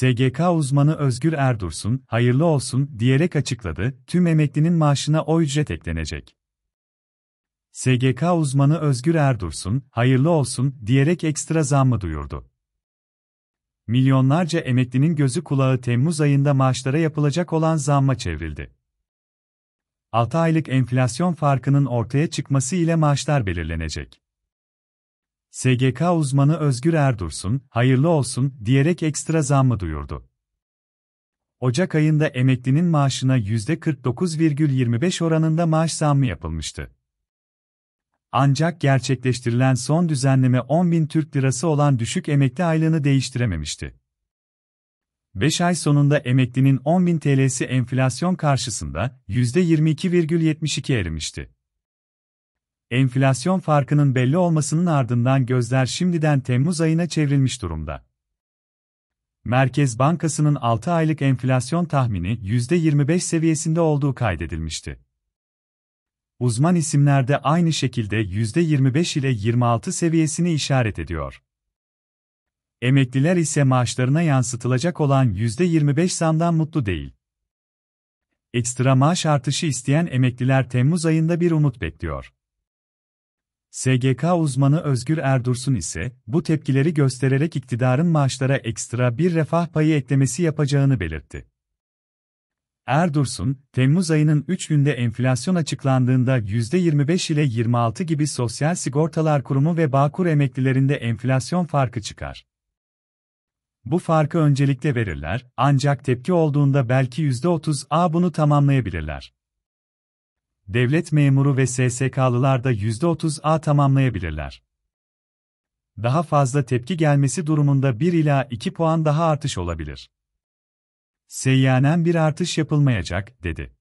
SGK uzmanı Özgür Erdursun, hayırlı olsun diyerek açıkladı, tüm emeklinin maaşına o ücret eklenecek. SGK uzmanı Özgür Erdursun, hayırlı olsun diyerek ekstra zammı duyurdu. Milyonlarca emeklinin gözü kulağı Temmuz ayında maaşlara yapılacak olan zamma çevrildi. 6 aylık enflasyon farkının ortaya çıkması ile maaşlar belirlenecek. SGK uzmanı Özgür Erdursun, hayırlı olsun diyerek ekstra zammı duyurdu. Ocak ayında emeklinin maaşına %49,25 oranında maaş zammı yapılmıştı. Ancak gerçekleştirilen son düzenleme 10.000 Türk Lirası olan düşük emekli aylığını değiştirememişti. 5 ay sonunda emeklinin 10.000 TL'si enflasyon karşısında %22,72 erimişti. Enflasyon farkının belli olmasının ardından gözler şimdiden Temmuz ayına çevrilmiş durumda. Merkez Bankası'nın 6 aylık enflasyon tahmini %25 seviyesinde olduğu kaydedilmişti. Uzman isimler de aynı şekilde %25 ile 26 seviyesini işaret ediyor. Emekliler ise maaşlarına yansıtılacak olan %25 zamdan mutlu değil. Ekstra maaş artışı isteyen emekliler Temmuz ayında bir umut bekliyor. SGK uzmanı Özgür Erdursun ise, bu tepkileri göstererek iktidarın maaşlara ekstra bir refah payı eklemesi yapacağını belirtti. Erdursun, Temmuz ayının 3 günde enflasyon açıklandığında %25 ile 26 gibi Sosyal Sigortalar Kurumu ve Bağkur emeklilerinde enflasyon farkı çıkar. Bu farkı öncelikle verirler, ancak tepki olduğunda belki %30'a bunu tamamlayabilirler. Devlet memuru ve SSK'lılar da %30'a tamamlayabilirler. Daha fazla tepki gelmesi durumunda 1 ila 2 puan daha artış olabilir. Seyyanen bir artış yapılmayacak, dedi.